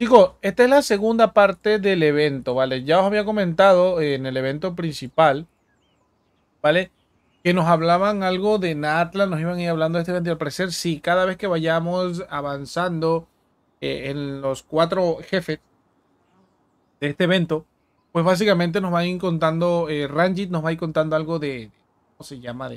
Chicos, esta es la segunda parte del evento, ¿vale? Ya os había comentado en el evento principal, ¿vale? Que nos hablaban algo de Natla, nos iban a ir hablando de este evento. Al parecer, sí, cada vez que vayamos avanzando en los 4 jefes de este evento, pues básicamente nos van a ir contando, Ranjit nos va a ir contando algo de, ¿cómo se llama?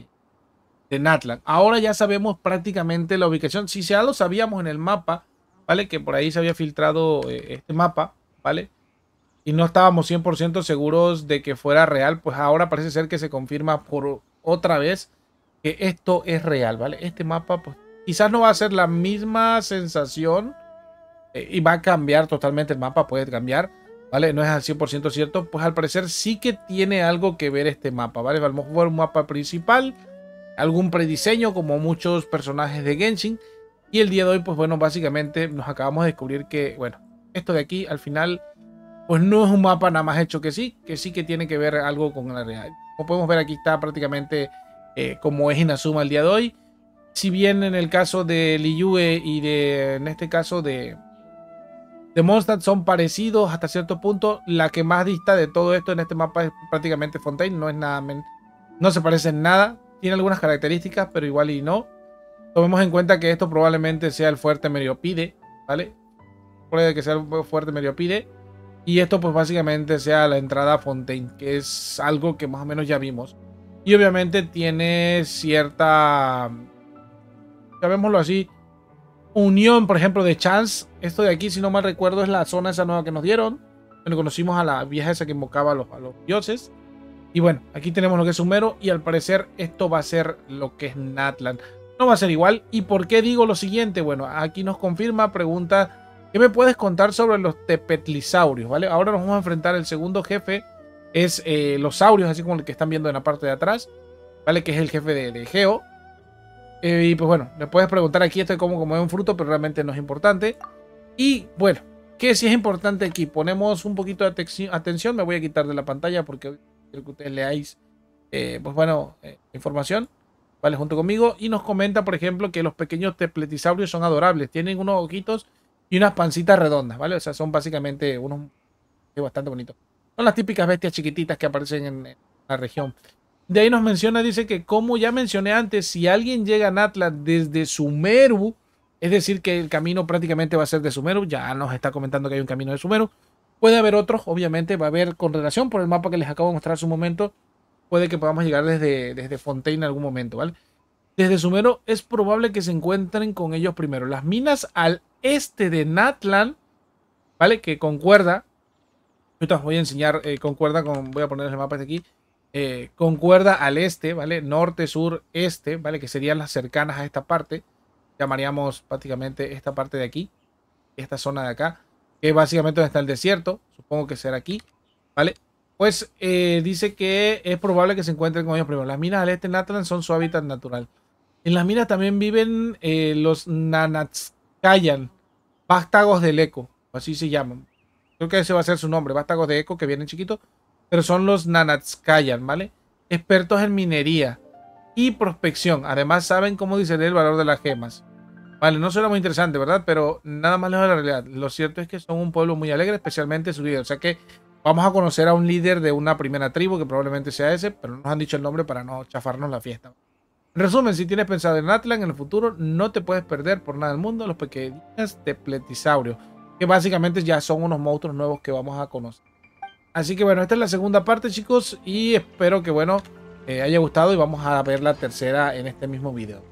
De Natlan. Ahora ya sabemos prácticamente la ubicación. Si ya lo sabíamos en el mapa, ¿vale? Que por ahí se había filtrado este mapa, ¿vale? Y no estábamos 100% seguros de que fuera real, pues ahora parece ser que se confirma por otra vez que esto es real, ¿vale? Este mapa, pues quizás no va a ser la misma sensación y va a cambiar totalmente el mapa, puede cambiar, ¿vale? No es al 100% cierto, pues al parecer sí que tiene algo que ver este mapa, ¿vale? Vamos a jugar un mapa principal, algún prediseño como muchos personajes de Genshin, y el día de hoy, pues bueno, básicamente nos acabamos de descubrir que, bueno, esto de aquí al final, pues no es un mapa nada más hecho que sí que tiene que ver algo con la realidad. Como podemos ver, aquí está prácticamente como es Inazuma el día de hoy. Si bien en el caso de Liyue y de, en este caso de Mondstadt son parecidos hasta cierto punto, la que más dista de todo esto en este mapa es prácticamente Fontaine, no es nada, no se parece en nada. Tiene algunas características, pero igual y no. Tomemos en cuenta que esto probablemente sea el Fuerte Meriopide, ¿vale? Puede que sea el Fuerte Meriopide. Y esto pues básicamente sea la entrada a Fontaine, que es algo que más o menos ya vimos. Y obviamente tiene cierta, llamémoslo así, unión, por ejemplo, de Chance. Esto de aquí, si no mal recuerdo, es la zona esa nueva que nos dieron. Bueno, conocimos a la vieja esa que invocaba a los dioses. Y bueno, aquí tenemos lo que es Sumeru y al parecer esto va a ser lo que es Natlan. No va a ser igual. ¿Y por qué digo lo siguiente? Bueno, aquí nos confirma, pregunta, ¿qué me puedes contar sobre los tepetlisaurios? ¿Vale? Ahora nos vamos a enfrentar al segundo jefe, es los saurios, así como el que están viendo en la parte de atrás, ¿vale? Que es el jefe de Geo. Y pues bueno, le puedes preguntar aquí, esto es como es un fruto, pero realmente no es importante. Y bueno, ¿qué sí es importante aquí? Ponemos un poquito de atención, me voy a quitar de la pantalla porque quiero que ustedes leáis, pues bueno, información, ¿vale? Junto conmigo. Y nos comenta, por ejemplo, que los pequeños tepletisaurios son adorables. Tienen unos ojitos y unas pancitas redondas, ¿vale? O sea, son básicamente unos bastante bonitos. Son las típicas bestias chiquititas que aparecen en la región. De ahí nos menciona, dice que como ya mencioné antes, si alguien llega a Natlan desde Sumeru, es decir, que el camino prácticamente va a ser de Sumeru, ya nos está comentando que hay un camino de Sumeru. Puede haber otros, obviamente, va a haber con relación por el mapa que les acabo de mostrar hace un momento. Puede que podamos llegar desde Fontaine en algún momento, ¿vale? Desde Sumeru es probable que se encuentren con ellos primero. Las minas al este de Natlan, ¿vale? Que concuerda. Yo te voy a enseñar, concuerda con, voy a poner el mapa de aquí. Concuerda al este, ¿vale? Norte, sur, este, ¿vale? Que serían las cercanas a esta parte. Llamaríamos prácticamente esta parte de aquí, esta zona de acá, que es básicamente donde está el desierto, supongo que será aquí, ¿vale? Pues dice que es probable que se encuentren con ellos primero. Las minas al este de Natlan son su hábitat natural. En las minas también viven los Nanatskayan, vástagos del eco, así se llaman. Creo que ese va a ser su nombre, vástagos de eco, que vienen chiquitos, pero son los Nanatskayan, ¿vale? Expertos en minería y prospección. Además saben cómo discernir el valor de las gemas. Vale, no suena muy interesante, ¿verdad? Pero nada más lejos de la realidad. Lo cierto es que son un pueblo muy alegre, especialmente su líder. O sea que vamos a conocer a un líder de una primera tribu, que probablemente sea ese, pero no nos han dicho el nombre para no chafarnos la fiesta. En resumen, si tienes pensado en Natlan en el futuro, no te puedes perder por nada del mundo los pequeños tepletisaurios, que básicamente ya son unos monstruos nuevos que vamos a conocer. Así que bueno, esta es la segunda parte, chicos, y espero que, bueno, haya gustado y vamos a ver la tercera en este mismo video.